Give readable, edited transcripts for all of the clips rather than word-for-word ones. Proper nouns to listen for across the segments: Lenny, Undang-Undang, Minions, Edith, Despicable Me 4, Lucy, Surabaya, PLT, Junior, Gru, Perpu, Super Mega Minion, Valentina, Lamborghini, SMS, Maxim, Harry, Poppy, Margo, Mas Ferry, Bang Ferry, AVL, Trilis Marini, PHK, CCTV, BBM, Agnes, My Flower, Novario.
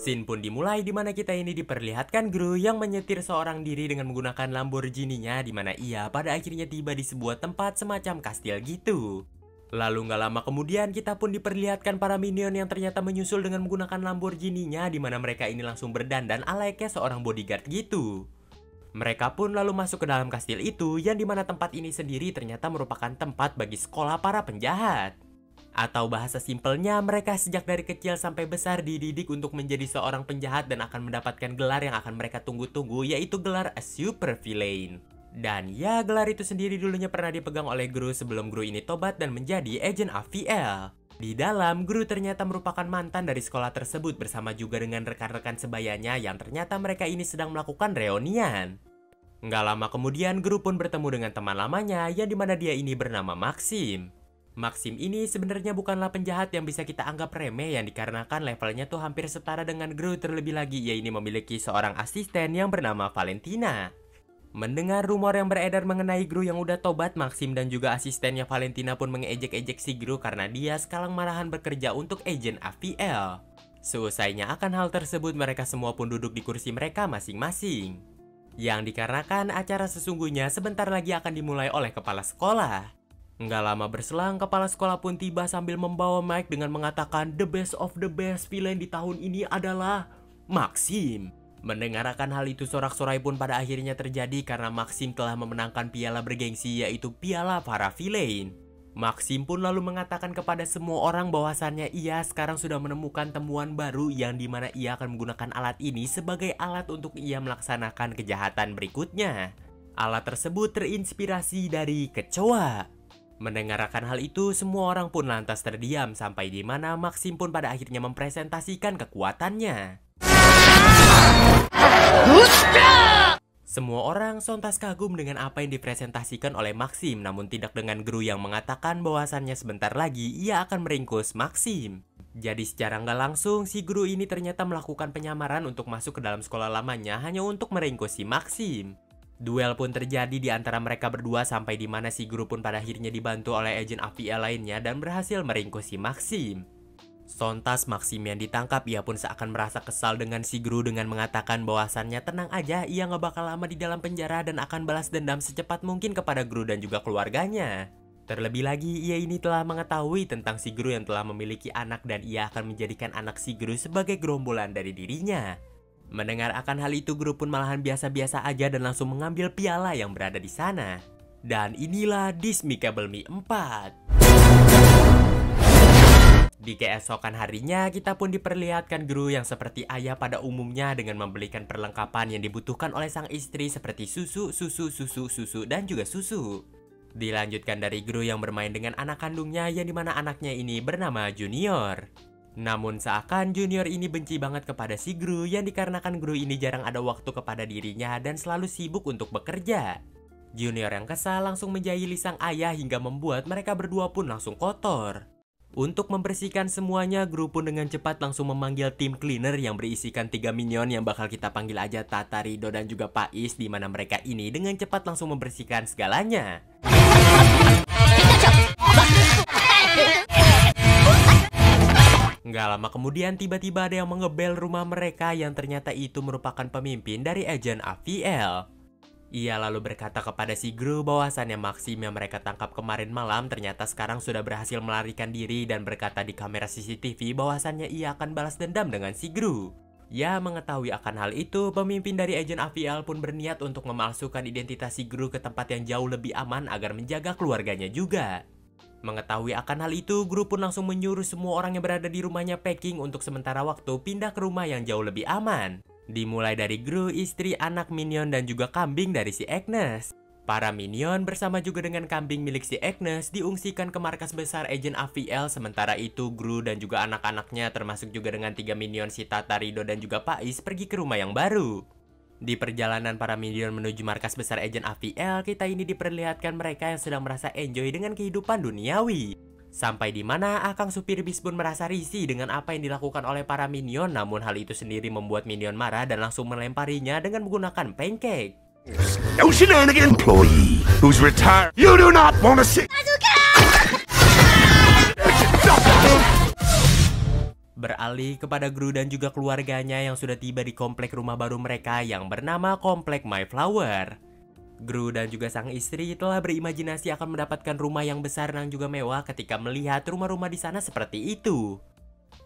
Scene pun dimulai di mana kita ini diperlihatkan Gru yang menyetir seorang diri dengan menggunakan Lamborghini-nya, di mana ia pada akhirnya tiba di sebuah tempat semacam kastil gitu. Lalu nggak lama kemudian kita pun diperlihatkan para minion yang ternyata menyusul dengan menggunakan Lamborghini-nya, di mana mereka ini langsung berdandan alaiknya seorang bodyguard gitu. Mereka pun lalu masuk ke dalam kastil itu, yang di mana tempat ini sendiri ternyata merupakan tempat bagi sekolah para penjahat. Atau bahasa simpelnya, mereka sejak dari kecil sampai besar dididik untuk menjadi seorang penjahat dan akan mendapatkan gelar yang akan mereka tunggu-tunggu, yaitu gelar A Super Villain. Dan ya, gelar itu sendiri dulunya pernah dipegang oleh Gru sebelum Gru ini tobat dan menjadi agent AVL. Di dalam, Gru ternyata merupakan mantan dari sekolah tersebut bersama juga dengan rekan-rekan sebayanya yang ternyata mereka ini sedang melakukan reunian. Nggak lama kemudian, Gru pun bertemu dengan teman lamanya yang dimana dia ini bernama Maxim. Maxim ini sebenarnya bukanlah penjahat yang bisa kita anggap remeh, yang dikarenakan levelnya tuh hampir setara dengan Gru, terlebih lagi ia ini memiliki seorang asisten yang bernama Valentina. Mendengar rumor yang beredar mengenai Gru yang udah tobat, Maxim dan juga asistennya Valentina pun mengejek-ejek si Gru karena dia sekarang marahan bekerja untuk agen AVL. Seusainya akan hal tersebut, mereka semua pun duduk di kursi mereka masing-masing, yang dikarenakan acara sesungguhnya sebentar lagi akan dimulai oleh kepala sekolah. Nggak lama berselang, kepala sekolah pun tiba sambil membawa mic dengan mengatakan, "The best of the best villain di tahun ini adalah Maxim." Mendengar akan hal itu, sorak-sorai pun pada akhirnya terjadi karena Maxim telah memenangkan piala bergengsi, yaitu piala para villain. Maxim pun lalu mengatakan kepada semua orang bahwasannya ia sekarang sudah menemukan temuan baru, yang dimana ia akan menggunakan alat ini sebagai alat untuk ia melaksanakan kejahatan berikutnya. Alat tersebut terinspirasi dari kecoa. Mendengar akan hal itu, semua orang pun lantas terdiam sampai di mana Maxim pun pada akhirnya mempresentasikan kekuatannya. Semua orang sontas kagum dengan apa yang dipresentasikan oleh Maxim, namun tidak dengan Gru yang mengatakan bahwasannya sebentar lagi ia akan meringkus Maxim. Jadi secara nggak langsung, si Gru ini ternyata melakukan penyamaran untuk masuk ke dalam sekolah lamanya hanya untuk meringkus si Maxim. Duel pun terjadi di antara mereka berdua sampai di mana si Gru pun pada akhirnya dibantu oleh agen AVL lainnya dan berhasil meringkus si Maxim. Sontas Maxim yang ditangkap, ia pun seakan merasa kesal dengan si Gru dengan mengatakan bahwasannya tenang aja, ia nggak bakal lama di dalam penjara dan akan balas dendam secepat mungkin kepada Gru dan juga keluarganya. Terlebih lagi, ia ini telah mengetahui tentang si Gru yang telah memiliki anak dan ia akan menjadikan anak si Gru sebagai gerombolan dari dirinya. Mendengar akan hal itu, Gru pun malahan biasa-biasa aja dan langsung mengambil piala yang berada di sana. Dan inilah Despicable Me 4. Di keesokan harinya, kita pun diperlihatkan Gru yang seperti ayah pada umumnya dengan membelikan perlengkapan yang dibutuhkan oleh sang istri seperti susu, dan juga susu. Dilanjutkan dari Gru yang bermain dengan anak kandungnya yang dimana anaknya ini bernama Junior. Namun seakan Junior ini benci banget kepada si Gru, yang dikarenakan Gru ini jarang ada waktu kepada dirinya dan selalu sibuk untuk bekerja. Junior yang kesal langsung menjahili sang ayah hingga membuat mereka berdua pun langsung kotor. Untuk membersihkan semuanya, Gru pun dengan cepat langsung memanggil tim cleaner yang berisikan 3 minion yang bakal kita panggil aja Tata, Rido, dan juga Pais, di mana mereka ini dengan cepat langsung membersihkan segalanya. Nggak lama kemudian, tiba-tiba ada yang mengebel rumah mereka yang ternyata itu merupakan pemimpin dari agen AVL. Ia lalu berkata kepada si Gru bahwasannya Maxim yang mereka tangkap kemarin malam ternyata sekarang sudah berhasil melarikan diri dan berkata di kamera CCTV bahwasannya ia akan balas dendam dengan si Gru. Ya, mengetahui akan hal itu, pemimpin dari agen AVL pun berniat untuk memalsukan identitas si Gru ke tempat yang jauh lebih aman agar menjaga keluarganya juga. Mengetahui akan hal itu, Gru pun langsung menyuruh semua orang yang berada di rumahnya packing untuk sementara waktu pindah ke rumah yang jauh lebih aman. Dimulai dari Gru, istri, anak minion, dan juga kambing dari si Agnes. Para minion bersama juga dengan kambing milik si Agnes diungsikan ke markas besar agen AVL. Sementara itu, Gru dan juga anak-anaknya termasuk juga dengan 3 minion si Tata, Rido, dan juga Pais pergi ke rumah yang baru. Di perjalanan para minion menuju markas besar agen AVL, kita ini diperlihatkan mereka yang sedang merasa enjoy dengan kehidupan duniawi. Sampai di mana Akang supir bis pun merasa risih dengan apa yang dilakukan oleh para minion, namun hal itu sendiri membuat minion marah dan langsung melemparinya dengan menggunakan pancake. No shenanigan employee who's retired. You do not want to see. Beralih kepada Gru dan juga keluarganya yang sudah tiba di komplek rumah baru mereka yang bernama Komplek My Flower. Gru dan juga sang istri telah berimajinasi akan mendapatkan rumah yang besar dan juga mewah ketika melihat rumah-rumah di sana seperti itu.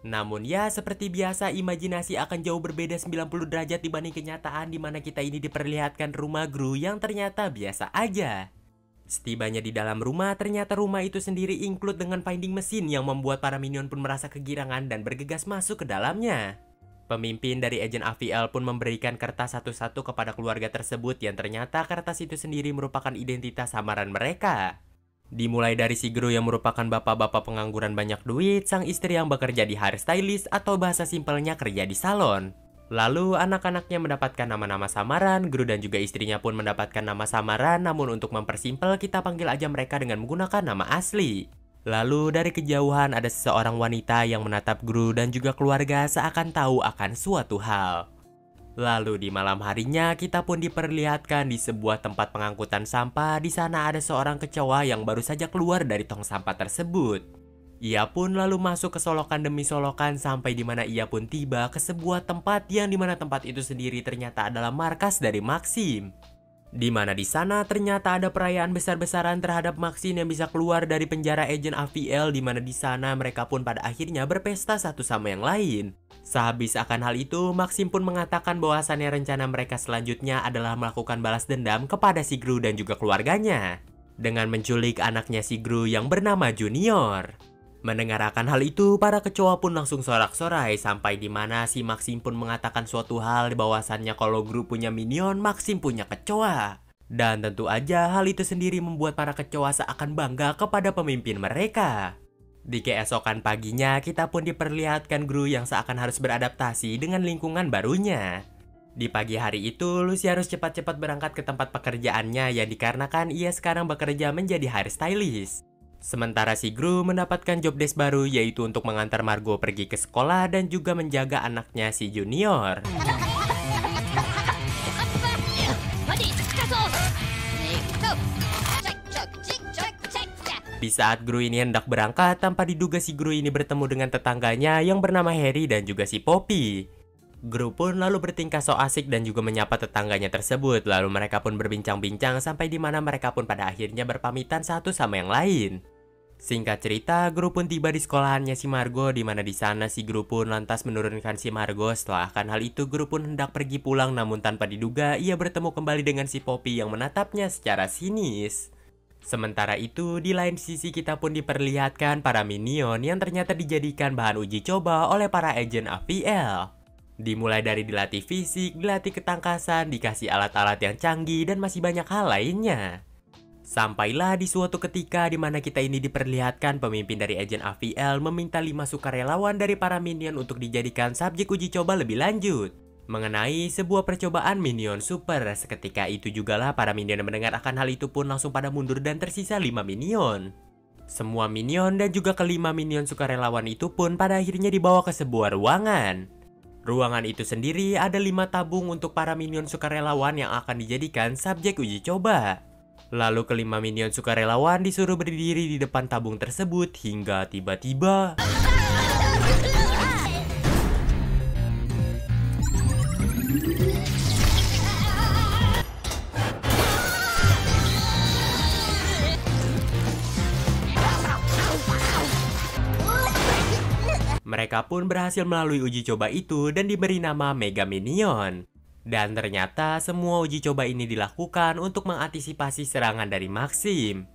Namun ya, seperti biasa, imajinasi akan jauh berbeda 90 derajat dibanding kenyataan, di mana kita ini diperlihatkan rumah Gru yang ternyata biasa aja. Setibanya di dalam rumah, ternyata rumah itu sendiri include dengan vending mesin yang membuat para minion pun merasa kegirangan dan bergegas masuk ke dalamnya. Pemimpin dari agen AVL pun memberikan kertas satu-satu kepada keluarga tersebut yang ternyata kertas itu sendiri merupakan identitas samaran mereka. Dimulai dari si Gru yang merupakan bapak-bapak pengangguran banyak duit, sang istri yang bekerja di hair stylist atau bahasa simpelnya kerja di salon. Lalu anak-anaknya mendapatkan nama-nama samaran, Gru dan juga istrinya pun mendapatkan nama samaran, namun untuk mempersimpel kita panggil aja mereka dengan menggunakan nama asli. Lalu dari kejauhan ada seseorang wanita yang menatap Gru dan juga keluarga seakan tahu akan suatu hal. Lalu di malam harinya kita pun diperlihatkan di sebuah tempat pengangkutan sampah, di sana ada seorang kecoa yang baru saja keluar dari tong sampah tersebut. Ia pun lalu masuk ke solokan demi solokan sampai di mana ia pun tiba ke sebuah tempat yang dimana tempat itu sendiri ternyata adalah markas dari Maxim. Dimana di sana ternyata ada perayaan besar-besaran terhadap Maxim yang bisa keluar dari penjara agen AVL, dimana di sana mereka pun pada akhirnya berpesta satu sama yang lain. Sehabis akan hal itu, Maxim pun mengatakan bahwasannya rencana mereka selanjutnya adalah melakukan balas dendam kepada si Gru dan juga keluarganya dengan menculik anaknya si Gru yang bernama Junior. Mendengar akan hal itu, para kecoa pun langsung sorak-sorai sampai di mana si Maxim pun mengatakan suatu hal bahwasannya kalau Gru punya minion, Maxim punya kecoa. Dan tentu aja hal itu sendiri membuat para kecoa seakan bangga kepada pemimpin mereka. Di keesokan paginya, kita pun diperlihatkan Gru yang seakan harus beradaptasi dengan lingkungan barunya. Di pagi hari itu, Lucy harus cepat-cepat berangkat ke tempat pekerjaannya yang dikarenakan ia sekarang bekerja menjadi hair stylist. Sementara si Gru mendapatkan job desk baru, yaitu untuk mengantar Margo pergi ke sekolah dan juga menjaga anaknya si Junior. Di saat Gru ini hendak berangkat, tanpa diduga si Gru ini bertemu dengan tetangganya yang bernama Harry dan juga si Poppy. Gru pun lalu bertingkah so asik dan juga menyapa tetangganya tersebut. Lalu mereka pun berbincang-bincang sampai di mana mereka pun pada akhirnya berpamitan satu sama yang lain. Singkat cerita, Gru pun tiba di sekolahannya si Margo, di mana di sana si Gru pun lantas menurunkan si Margo. Setelah akan hal itu, Gru pun hendak pergi pulang, namun tanpa diduga ia bertemu kembali dengan si Poppy yang menatapnya secara sinis. Sementara itu, di lain sisi kita pun diperlihatkan para minion yang ternyata dijadikan bahan uji coba oleh para agen AVL. Dimulai dari dilatih fisik, dilatih ketangkasan, dikasih alat-alat yang canggih, dan masih banyak hal lainnya. Sampailah di suatu ketika di mana kita ini diperlihatkan pemimpin dari agen AVL meminta 5 sukarelawan dari para minion untuk dijadikan subjek uji coba lebih lanjut mengenai sebuah percobaan minion super. Seketika itu jugalah para minion yang mendengar akan hal itu pun langsung pada mundur dan tersisa 5 minion. Semua minion dan juga kelima minion sukarelawan itu pun pada akhirnya dibawa ke sebuah ruangan. Ruangan itu sendiri ada 5 tabung untuk para minion sukarelawan yang akan dijadikan subjek uji coba. Lalu kelima minion sukarelawan disuruh berdiri di depan tabung tersebut hingga tiba-tiba mereka pun berhasil melalui uji coba itu dan diberi nama Mega Minion. Dan ternyata semua uji coba ini dilakukan untuk mengantisipasi serangan dari Maxim.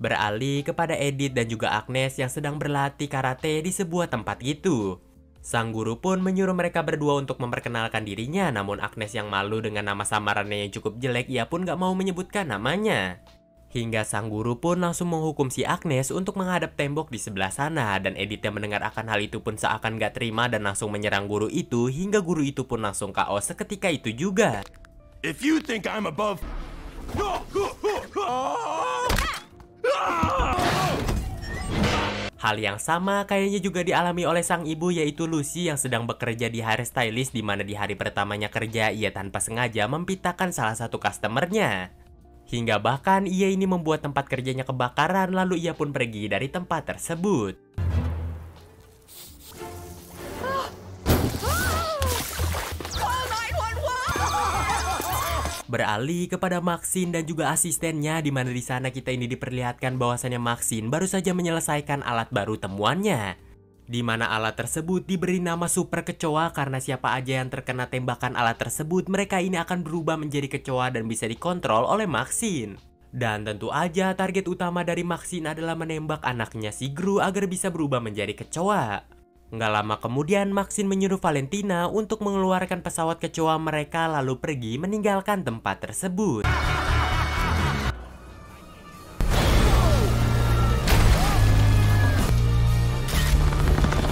Beralih kepada Edith dan juga Agnes yang sedang berlatih karate di sebuah tempat gitu. Sang guru pun menyuruh mereka berdua untuk memperkenalkan dirinya, namun Agnes yang malu dengan nama samarannya yang cukup jelek, ia pun gak mau menyebutkan namanya. Hingga sang guru pun langsung menghukum si Agnes untuk menghadap tembok di sebelah sana. Dan Edith yang mendengar akan hal itu pun seakan gak terima dan langsung menyerang guru itu, hingga guru itu pun langsung KO seketika itu juga. If you think I'm above... Hal yang sama kayaknya juga dialami oleh sang ibu, yaitu Lucy yang sedang bekerja di hair stylist, di mana di hari pertamanya kerja ia tanpa sengaja mempitakan salah satu customernya. Hingga bahkan ia ini membuat tempat kerjanya kebakaran, lalu ia pun pergi dari tempat tersebut. Beralih kepada Maxim dan juga asistennya, di mana di sana kita ini diperlihatkan bahwasannya Maxim baru saja menyelesaikan alat baru temuannya, di mana alat tersebut diberi nama Super Kecoa karena siapa aja yang terkena tembakan alat tersebut, mereka ini akan berubah menjadi kecoa dan bisa dikontrol oleh Maxim. Dan tentu aja target utama dari Maxim adalah menembak anaknya si Gru agar bisa berubah menjadi kecoa. Nggak lama kemudian, Maxim menyuruh Valentina untuk mengeluarkan pesawat kecoa mereka lalu pergi meninggalkan tempat tersebut.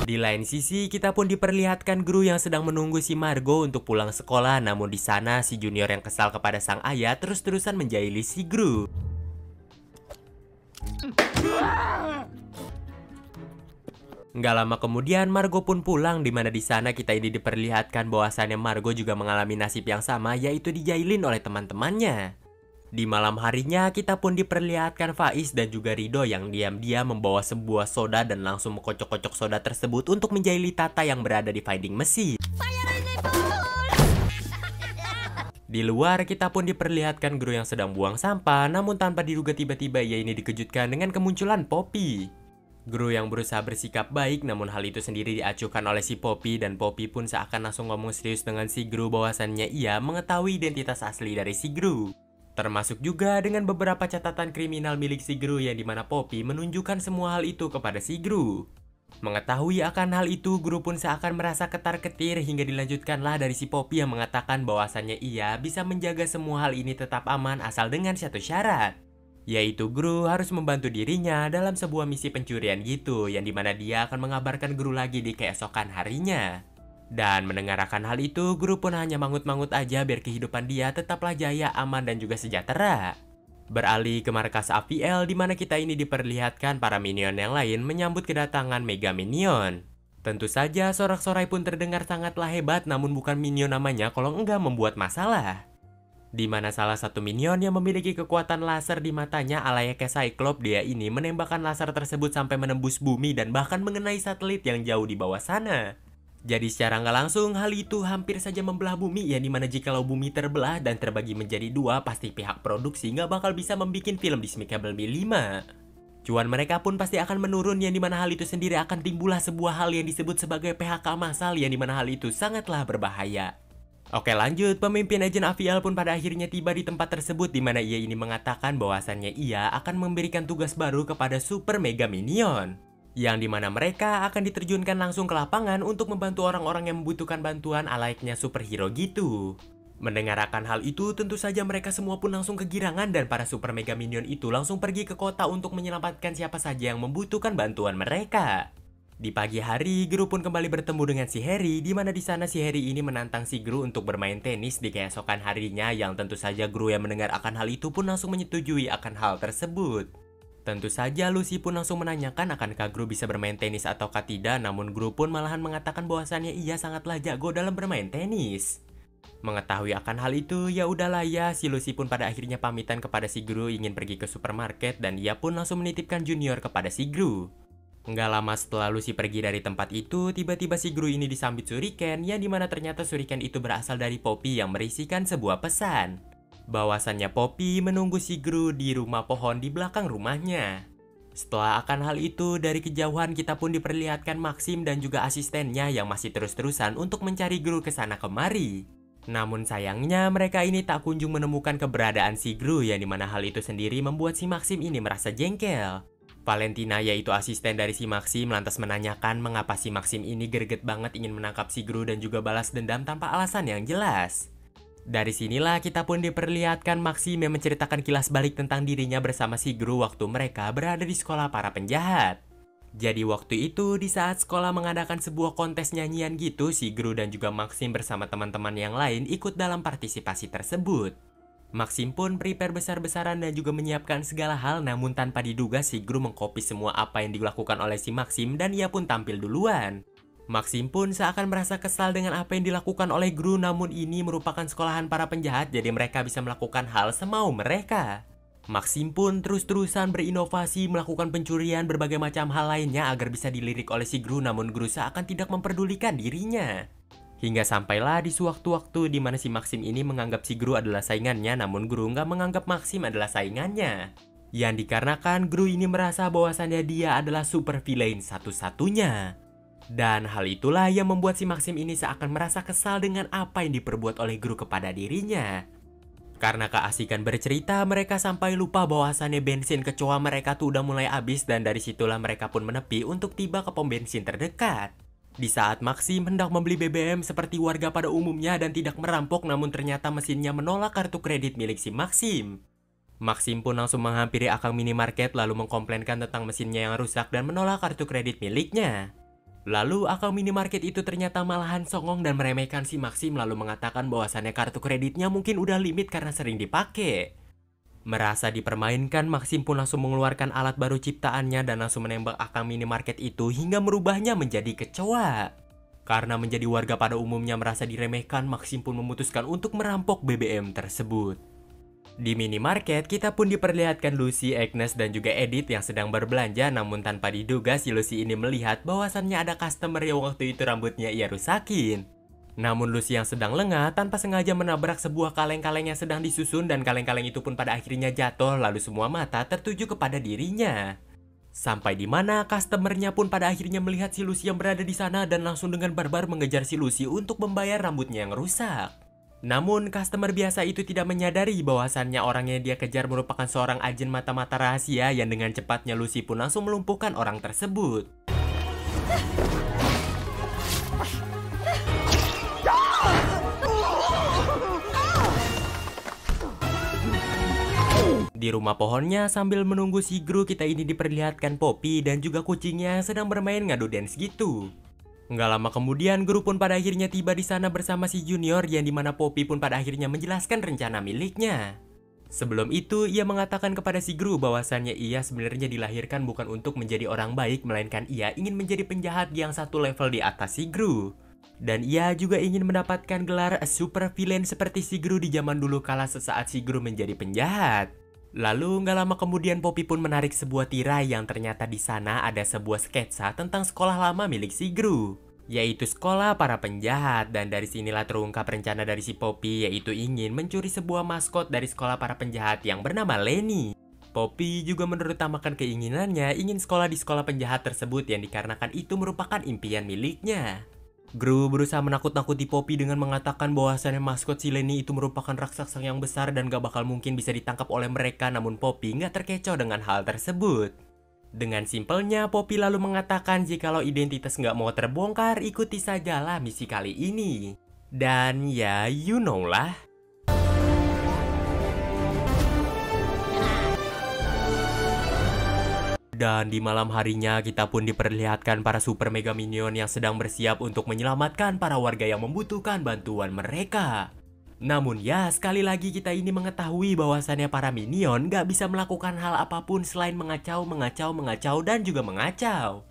Di lain sisi, kita pun diperlihatkan Gru yang sedang menunggu si Margo untuk pulang sekolah, namun di sana si Junior yang kesal kepada sang ayah terus-terusan menjahili si Gru. Nggak lama kemudian Margo pun pulang, dimana di sana kita ini diperlihatkan bahwasannya Margo juga mengalami nasib yang sama, yaitu dijailin oleh teman-temannya. Di malam harinya kita pun diperlihatkan Faiz dan juga Rido yang diam-diam membawa sebuah soda dan langsung mengkocok-kocok soda tersebut untuk menjahili Tata yang berada di vending mesin. Di luar kita pun diperlihatkan Gru yang sedang buang sampah, namun tanpa diduga tiba-tiba ia ini dikejutkan dengan kemunculan Poppy. Gru yang berusaha bersikap baik, namun hal itu sendiri diacuhkan oleh si Poppy, dan Poppy pun seakan langsung ngomong serius dengan si Gru bahwasannya ia mengetahui identitas asli dari si Gru. Termasuk juga dengan beberapa catatan kriminal milik si Gru yang dimana Poppy menunjukkan semua hal itu kepada si Gru. Mengetahui akan hal itu, Gru pun seakan merasa ketar-ketir hingga dilanjutkanlah dari si Poppy yang mengatakan bahwasannya ia bisa menjaga semua hal ini tetap aman asal dengan satu syarat, yaitu Gru harus membantu dirinya dalam sebuah misi pencurian gitu, yang dimana dia akan mengabarkan Gru lagi di keesokan harinya. Dan mendengar akan hal itu, Gru pun hanya mangut-mangut aja biar kehidupan dia tetaplah jaya, aman, dan juga sejahtera. Beralih ke markas AVL, dimana kita ini diperlihatkan para Minion yang lain menyambut kedatangan Mega Minion. Tentu saja sorak-sorai pun terdengar sangatlah hebat, namun bukan Minion namanya kalau enggak membuat masalah, di mana salah satu minion yang memiliki kekuatan laser di matanya alaya kayak Cyclops, dia ini menembakkan laser tersebut sampai menembus bumi dan bahkan mengenai satelit yang jauh di bawah sana. Jadi secara nggak langsung hal itu hampir saja membelah bumi, yang dimana jikalau bumi terbelah dan terbagi menjadi dua, pasti pihak produksi nggak bakal bisa membuat film Despicable Me 5. Cuan mereka pun pasti akan menurun, yang dimana hal itu sendiri akan timbullah sebuah hal yang disebut sebagai PHK massal, yang dimana hal itu sangatlah berbahaya. Oke lanjut, pemimpin agen AVL pun pada akhirnya tiba di tempat tersebut, di mana ia ini mengatakan bahwasannya ia akan memberikan tugas baru kepada Super Mega Minion, yang dimana mereka akan diterjunkan langsung ke lapangan untuk membantu orang-orang yang membutuhkan bantuan alayaknya superhero gitu. Mendengar akan hal itu, tentu saja mereka semua pun langsung kegirangan dan para Super Mega Minion itu langsung pergi ke kota untuk menyelamatkan siapa saja yang membutuhkan bantuan mereka. Di pagi hari, Gru pun kembali bertemu dengan si Harry, di mana di sana si Harry ini menantang si Gru untuk bermain tenis di keesokan harinya, yang tentu saja Gru yang mendengar akan hal itu pun langsung menyetujui akan hal tersebut. Tentu saja Lucy pun langsung menanyakan akankah Gru bisa bermain tenis ataukah tidak, namun Gru pun malahan mengatakan bahwasannya ia sangatlah jago dalam bermain tenis. Mengetahui akan hal itu, ya udahlah ya, si Lucy pun pada akhirnya pamitan kepada si Gru ingin pergi ke supermarket, dan ia pun langsung menitipkan Junior kepada si Gru. Nggak lama setelah Lucy pergi dari tempat itu, tiba-tiba si Gru ini disambit suriken, yang dimana ternyata suriken itu berasal dari Poppy yang berisikan sebuah pesan. Bahwasannya Poppy menunggu si Gru di rumah pohon di belakang rumahnya. Setelah akan hal itu, dari kejauhan kita pun diperlihatkan Maxim dan juga asistennya yang masih terus-terusan untuk mencari Gru kesana kemari. Namun sayangnya mereka ini tak kunjung menemukan keberadaan si Gru, yang dimana hal itu sendiri membuat si Maxim ini merasa jengkel. Valentina, yaitu asisten dari si Maxim, lantas menanyakan mengapa si Maxim ini greget banget ingin menangkap si Gru dan juga balas dendam tanpa alasan yang jelas. Dari sinilah kita pun diperlihatkan Maxim yang menceritakan kilas balik tentang dirinya bersama si Gru waktu mereka berada di sekolah para penjahat. Jadi waktu itu di saat sekolah mengadakan sebuah kontes nyanyian gitu, si Gru dan juga Maxim bersama teman-teman yang lain ikut dalam partisipasi tersebut. Maxim pun prepare besar-besaran dan juga menyiapkan segala hal, namun tanpa diduga si Gru mengcopy semua apa yang dilakukan oleh si Maxim dan ia pun tampil duluan. Maxim pun seakan merasa kesal dengan apa yang dilakukan oleh Gru, namun ini merupakan sekolahan para penjahat, jadi mereka bisa melakukan hal semau mereka. Maxim pun terus-terusan berinovasi melakukan pencurian berbagai macam hal lainnya agar bisa dilirik oleh si Gru, namun Gru seakan tidak memperdulikan dirinya. Hingga sampailah di sewaktu-waktu di mana si Maxim ini menganggap si Gru adalah saingannya, namun Gru nggak menganggap Maxim adalah saingannya. Yang dikarenakan Gru ini merasa bahwasannya dia adalah super villain satu-satunya. Dan hal itulah yang membuat si Maxim ini seakan merasa kesal dengan apa yang diperbuat oleh Gru kepada dirinya. Karena keasikan bercerita, mereka sampai lupa bahwasannya bensin kecoa mereka tuh udah mulai habis, dan dari situlah mereka pun menepi untuk tiba ke pom bensin terdekat. Di saat Maxim hendak membeli BBM seperti warga pada umumnya dan tidak merampok, namun ternyata mesinnya menolak kartu kredit milik si Maxim. Maxim pun langsung menghampiri akang minimarket lalu mengkomplainkan tentang mesinnya yang rusak dan menolak kartu kredit miliknya. Lalu akang minimarket itu ternyata malahan songong dan meremehkan si Maxim lalu mengatakan bahwasannya kartu kreditnya mungkin udah limit karena sering dipakai. Merasa dipermainkan, Maxim pun langsung mengeluarkan alat baru ciptaannya dan langsung menembak akang minimarket itu hingga merubahnya menjadi kecoa. Karena menjadi warga pada umumnya merasa diremehkan, Maxim pun memutuskan untuk merampok BBM tersebut. Di minimarket, kita pun diperlihatkan Lucy, Agnes, dan juga Edith yang sedang berbelanja. Namun tanpa diduga, si Lucy ini melihat bahwasannya ada customer yang waktu itu rambutnya ia rusakin. Namun Lucy yang sedang lengah tanpa sengaja menabrak sebuah kaleng-kaleng yang sedang disusun, dan kaleng-kaleng itu pun pada akhirnya jatuh lalu semua mata tertuju kepada dirinya. Sampai di mana customernya pun pada akhirnya melihat si Lucy yang berada di sana dan langsung dengan barbar mengejar si Lucy untuk membayar rambutnya yang rusak. Namun, customer biasa itu tidak menyadari bahwasannya orang yang dia kejar merupakan seorang agen mata-mata rahasia yang dengan cepatnya Lucy pun langsung melumpuhkan orang tersebut. Di rumah pohonnya, sambil menunggu si Gru, kita ini diperlihatkan Poppy dan juga kucingnya sedang bermain ngadu dance gitu. Nggak lama kemudian, Gru pun pada akhirnya tiba di sana bersama si Junior, yang dimana Poppy pun pada akhirnya menjelaskan rencana miliknya. Sebelum itu, ia mengatakan kepada si Gru bahwasannya ia sebenarnya dilahirkan bukan untuk menjadi orang baik, melainkan ia ingin menjadi penjahat yang satu level di atas si Gru. Dan ia juga ingin mendapatkan gelar super villain seperti si Gru di zaman dulu kala sesaat si Gru menjadi penjahat. Lalu, nggak lama kemudian Poppy pun menarik sebuah tirai yang ternyata di sana ada sebuah sketsa tentang sekolah lama milik si Gru, yaitu sekolah para penjahat, dan dari sinilah terungkap rencana dari si Poppy, yaitu ingin mencuri sebuah maskot dari sekolah para penjahat yang bernama Lenny. Poppy juga menutamakan keinginannya ingin sekolah di sekolah penjahat tersebut yang dikarenakan itu merupakan impian miliknya. Gru berusaha menakut-nakuti Poppy dengan mengatakan bahwasannya maskot si Lenny itu merupakan raksasa yang besar dan gak bakal mungkin bisa ditangkap oleh mereka, namun Poppy gak terkecoh dengan hal tersebut. Dengan simpelnya, Poppy lalu mengatakan jikalau identitas gak mau terbongkar, ikuti sajalah misi kali ini. Dan ya, you know lah. Dan di malam harinya, kita pun diperlihatkan para Super Mega Minion yang sedang bersiap untuk menyelamatkan para warga yang membutuhkan bantuan mereka. Namun ya, sekali lagi kita ini mengetahui bahwasannya para Minion gak bisa melakukan hal apapun selain mengacau, mengacau, mengacau, dan juga mengacau.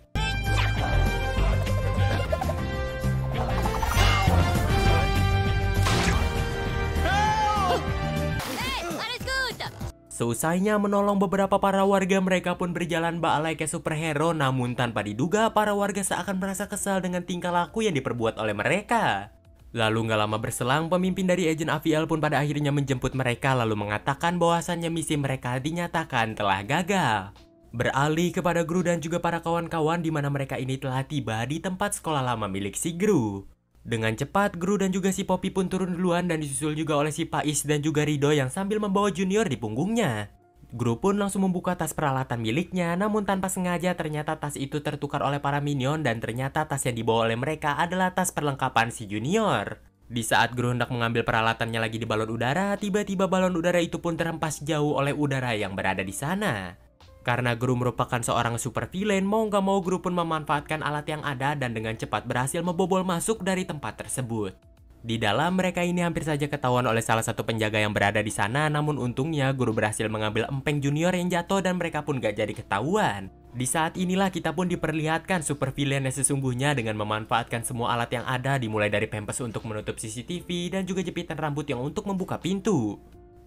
Seusainya menolong beberapa para warga, mereka pun berjalan baalai ke superhero, namun tanpa diduga para warga seakan merasa kesal dengan tingkah laku yang diperbuat oleh mereka. Lalu nggak lama berselang, pemimpin dari agen AVL pun pada akhirnya menjemput mereka lalu mengatakan bahwasannya misi mereka dinyatakan telah gagal. Beralih kepada Gru dan juga para kawan-kawan di mana mereka ini telah tiba di tempat sekolah lama milik si Gru. Dengan cepat, Gru dan juga si Poppy pun turun duluan dan disusul juga oleh si Pais dan juga Rido yang sambil membawa Junior di punggungnya. Gru pun langsung membuka tas peralatan miliknya, namun tanpa sengaja ternyata tas itu tertukar oleh para Minion dan ternyata tas yang dibawa oleh mereka adalah tas perlengkapan si Junior. Di saat Gru hendak mengambil peralatannya lagi di balon udara, tiba-tiba balon udara itu pun terhempas jauh oleh udara yang berada di sana. Karena Gru merupakan seorang super villain, mau nggak mau Gru pun memanfaatkan alat yang ada dan dengan cepat berhasil membobol masuk dari tempat tersebut. Di dalam, mereka ini hampir saja ketahuan oleh salah satu penjaga yang berada di sana, namun untungnya Gru berhasil mengambil empeng Junior yang jatuh dan mereka pun nggak jadi ketahuan. Di saat inilah kita pun diperlihatkan super villain yang sesungguhnya dengan memanfaatkan semua alat yang ada, dimulai dari pempes untuk menutup CCTV dan juga jepitan rambut yang untuk membuka pintu.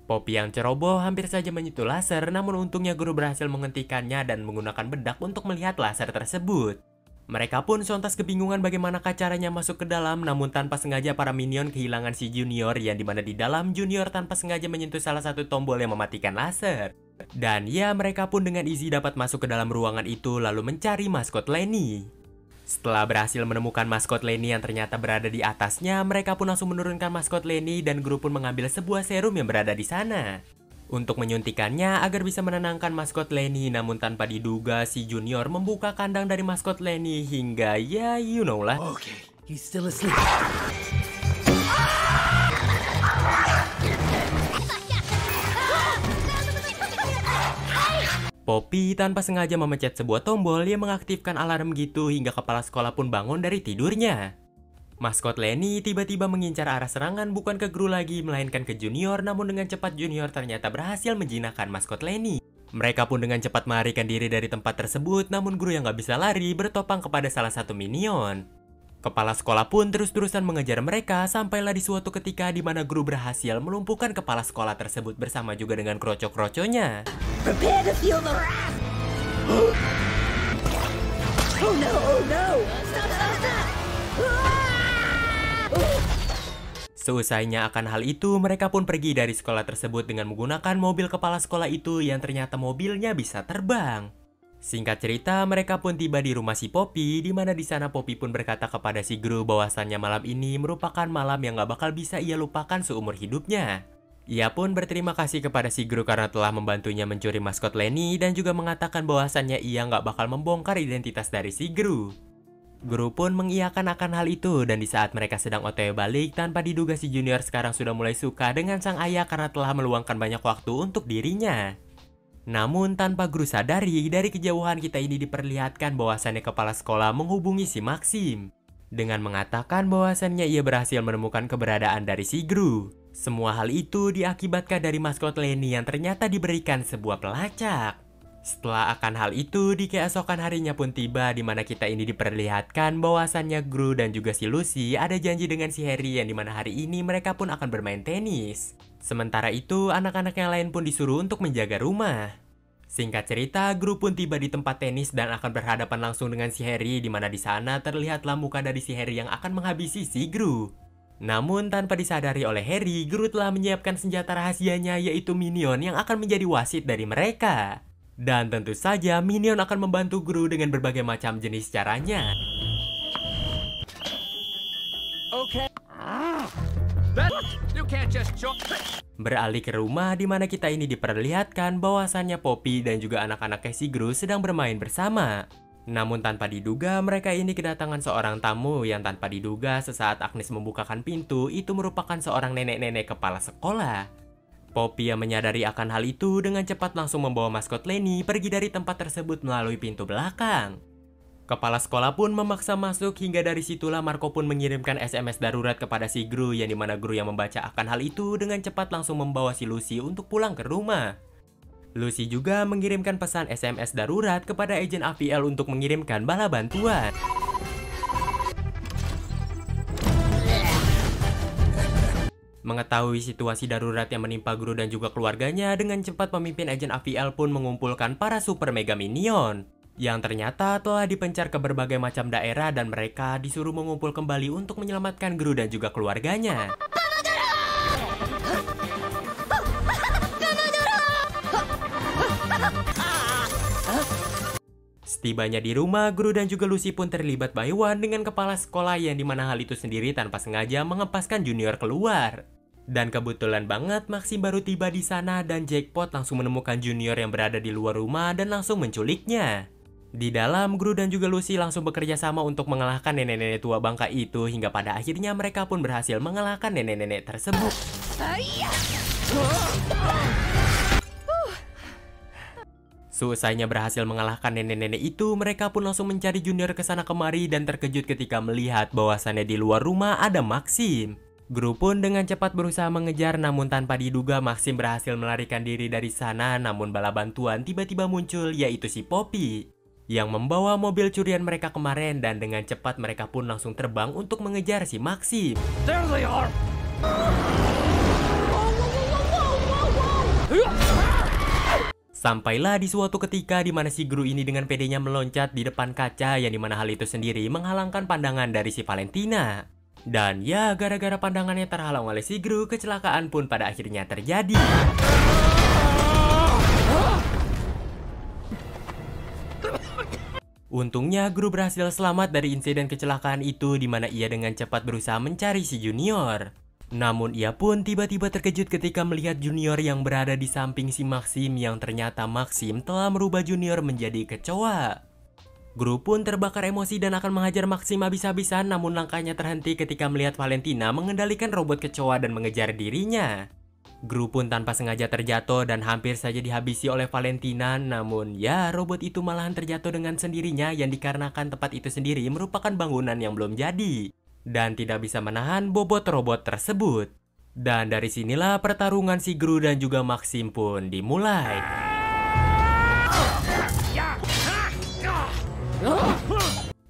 Poppy yang ceroboh hampir saja menyentuh laser, namun untungnya Guru berhasil menghentikannya dan menggunakan bedak untuk melihat laser tersebut. Mereka pun sontas kebingungan bagaimana caranya masuk ke dalam, namun tanpa sengaja para minion kehilangan si Junior, yang dimana di dalam Junior tanpa sengaja menyentuh salah satu tombol yang mematikan laser. Dan ya, mereka pun dengan easy dapat masuk ke dalam ruangan itu lalu mencari maskot Lenny. Setelah berhasil menemukan maskot Lenny yang ternyata berada di atasnya, mereka pun langsung menurunkan maskot Lenny dan Gru pun mengambil sebuah serum yang berada di sana untuk menyuntikannya agar bisa menenangkan maskot Lenny. Namun tanpa diduga si Junior membuka kandang dari maskot Lenny hingga ya you know lah. Okay, he's still asleep. Poppy tanpa sengaja memencet sebuah tombol yang mengaktifkan alarm gitu hingga kepala sekolah pun bangun dari tidurnya. Maskot Lenny tiba-tiba mengincar arah serangan bukan ke Gru lagi, melainkan ke Junior, namun dengan cepat Junior ternyata berhasil menjinakkan maskot Lenny. Mereka pun dengan cepat melarikan diri dari tempat tersebut, namun Gru yang gak bisa lari bertopang kepada salah satu minion. Kepala sekolah pun terus-terusan mengejar mereka, sampailah di suatu ketika di mana Gru berhasil melumpuhkan kepala sekolah tersebut bersama juga dengan kroco-kroconya. Oh no, oh no. Stop, stop, stop. Seusainya akan hal itu, mereka pun pergi dari sekolah tersebut dengan menggunakan mobil kepala sekolah itu yang ternyata mobilnya bisa terbang. Singkat cerita, mereka pun tiba di rumah si Poppy, di mana di sana Poppy pun berkata kepada si Gru bahwasannya malam ini merupakan malam yang gak bakal bisa ia lupakan seumur hidupnya. Ia pun berterima kasih kepada si Gru karena telah membantunya mencuri maskot Lenny dan juga mengatakan bahwasannya ia gak bakal membongkar identitas dari si Gru. Gru pun mengiyakan akan hal itu, dan di saat mereka sedang OTW balik, tanpa diduga si Junior sekarang sudah mulai suka dengan sang ayah karena telah meluangkan banyak waktu untuk dirinya. Namun tanpa Gru sadari, dari kejauhan kita ini diperlihatkan bahwasannya kepala sekolah menghubungi si Maxim dengan mengatakan bahwasannya ia berhasil menemukan keberadaan dari si Gru. Semua hal itu diakibatkan dari maskot Lenny yang ternyata diberikan sebuah pelacak. Setelah akan hal itu, di keesokan harinya pun tiba di mana kita ini diperlihatkan bahwasannya Gru dan juga si Lucy ada janji dengan si Harry yang dimana hari ini mereka pun akan bermain tenis. Sementara itu, anak-anak yang lain pun disuruh untuk menjaga rumah. Singkat cerita, Gru pun tiba di tempat tenis dan akan berhadapan langsung dengan si Harry, di mana di sana terlihatlah muka dari si Harry yang akan menghabisi si Gru. Namun tanpa disadari oleh Harry, Gru telah menyiapkan senjata rahasianya yaitu minion yang akan menjadi wasit dari mereka. Dan tentu saja minion akan membantu Gru dengan berbagai macam jenis caranya. Beralih ke rumah, di mana kita ini diperlihatkan bahwasannya Poppy dan juga anak-anaknya si Gru sedang bermain bersama. Namun tanpa diduga mereka ini kedatangan seorang tamu yang tanpa diduga sesaat Agnes membukakan pintu itu merupakan seorang nenek-nenek kepala sekolah. Poppy yang menyadari akan hal itu dengan cepat langsung membawa maskot Lenny pergi dari tempat tersebut melalui pintu belakang. Kepala sekolah pun memaksa masuk hingga dari situlah Margo pun mengirimkan SMS darurat kepada si Gru, yang dimana Gru yang membaca akan hal itu dengan cepat langsung membawa si Lucy untuk pulang ke rumah. Lucy juga mengirimkan pesan SMS darurat kepada agen AVL untuk mengirimkan bala bantuan. Mengetahui situasi darurat yang menimpa Gru dan juga keluarganya, dengan cepat pemimpin agen AVL pun mengumpulkan para Super Mega Minion yang ternyata telah dipencar ke berbagai macam daerah dan mereka disuruh mengumpul kembali untuk menyelamatkan Gru dan juga keluarganya. Setibanya di rumah, Gru dan juga Lucy pun terlibat bayuan dengan kepala sekolah yang dimana hal itu sendiri tanpa sengaja mengepaskan Junior keluar. Dan kebetulan banget Maxim baru tiba di sana dan jackpot langsung menemukan Junior yang berada di luar rumah dan langsung menculiknya. Di dalam, Gru dan juga Lucy langsung bekerja sama untuk mengalahkan nenek-nenek tua bangka itu hingga pada akhirnya mereka pun berhasil mengalahkan nenek-nenek tersebut. Seusainya berhasil mengalahkan nenek-nenek itu, mereka pun langsung mencari Junior ke sana kemari dan terkejut ketika melihat bahwasannya di luar rumah ada Maxim. Gru pun dengan cepat berusaha mengejar, namun tanpa diduga Maxim berhasil melarikan diri dari sana. Namun bala bantuan tiba-tiba muncul yaitu si Poppy yang membawa mobil curian mereka kemarin, dan dengan cepat mereka pun langsung terbang untuk mengejar si Maxim. There they are. Oh, wow, wow, wow, wow. Sampailah di suatu ketika di mana si Gru ini dengan pedenya meloncat di depan kaca, yang dimana hal itu sendiri menghalangkan pandangan dari si Valentina. Dan ya, gara-gara pandangannya terhalang oleh si Gru, kecelakaan pun pada akhirnya terjadi. Untungnya Gru berhasil selamat dari insiden kecelakaan itu, di mana ia dengan cepat berusaha mencari si Junior. Namun ia pun tiba-tiba terkejut ketika melihat Junior yang berada di samping si Maxim, yang ternyata Maxim telah merubah Junior menjadi kecoa. Gru pun terbakar emosi dan akan menghajar Maxim habis-habisan, namun langkahnya terhenti ketika melihat Valentina mengendalikan robot kecoa dan mengejar dirinya. Gru pun tanpa sengaja terjatuh dan hampir saja dihabisi oleh Valentina, namun ya, robot itu malahan terjatuh dengan sendirinya, yang dikarenakan tempat itu sendiri merupakan bangunan yang belum jadi dan tidak bisa menahan bobot robot tersebut. Dan dari sinilah pertarungan si Gru dan juga Maxim pun dimulai.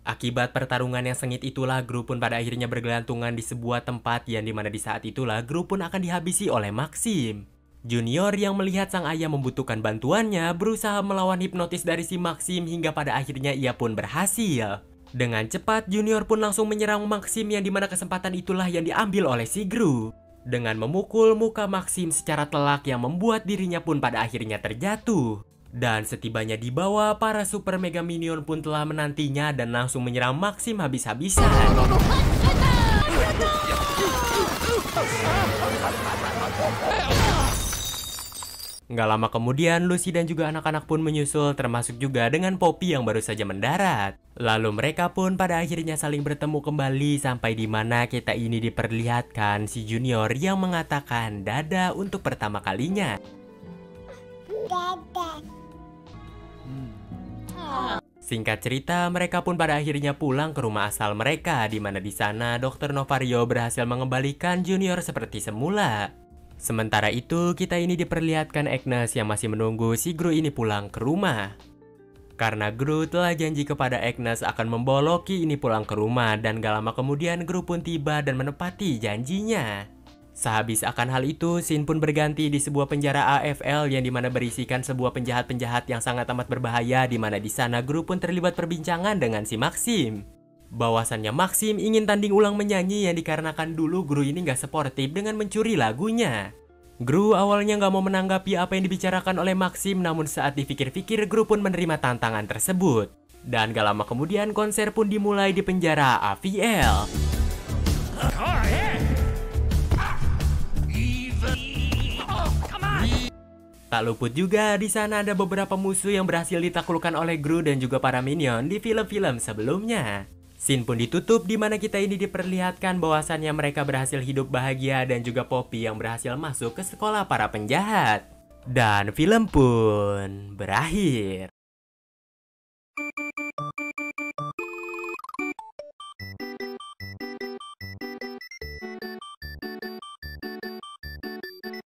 Akibat pertarungan yang sengit itulah, Gru pun pada akhirnya bergelantungan di sebuah tempat, yang dimana di saat itulah Gru pun akan dihabisi oleh Maxim. Junior yang melihat sang ayah membutuhkan bantuannya berusaha melawan hipnotis dari si Maxim, hingga pada akhirnya ia pun berhasil. Dengan cepat, Junior pun langsung menyerang Maxim, yang dimana kesempatan itulah yang diambil oleh si Gru dengan memukul muka Maxim secara telak, yang membuat dirinya pun pada akhirnya terjatuh. Dan setibanya di bawah, para Super Mega Minion pun telah menantinya dan langsung menyerang Maxim habis-habisan. Nggak lama kemudian, Lucy dan juga anak-anak pun menyusul, termasuk juga dengan Poppy yang baru saja mendarat. Lalu mereka pun pada akhirnya saling bertemu kembali, sampai di mana kita ini diperlihatkan si Junior yang mengatakan dadah untuk pertama kalinya. Dadah. Singkat cerita, mereka pun pada akhirnya pulang ke rumah asal mereka, di mana di sana Dokter Novario berhasil mengembalikan Junior seperti semula. Sementara itu, kita ini diperlihatkan Agnes yang masih menunggu si Gru ini pulang ke rumah. Karena Gru telah janji kepada Agnes akan memboloki ini pulang ke rumah, dan gak lama kemudian Gru pun tiba dan menepati janjinya. Sehabis akan hal itu, scene pun berganti di sebuah penjara AVL, yang dimana berisikan sebuah penjahat-penjahat yang sangat amat berbahaya, di mana di sana Gru pun terlibat perbincangan dengan si Maxim. Bahwasannya Maxim ingin tanding ulang menyanyi, yang dikarenakan dulu Gru ini gak sportif dengan mencuri lagunya. Gru awalnya gak mau menanggapi apa yang dibicarakan oleh Maxim, namun saat dipikir-pikir Gru pun menerima tantangan tersebut. Dan gak lama kemudian konser pun dimulai di penjara AVL. Tak luput juga di sana ada beberapa musuh yang berhasil ditaklukkan oleh Gru dan juga para minion di film-film sebelumnya. Scene pun ditutup di mana kita ini diperlihatkan bahwasannya mereka berhasil hidup bahagia dan juga Poppy yang berhasil masuk ke sekolah para penjahat. Dan film pun berakhir.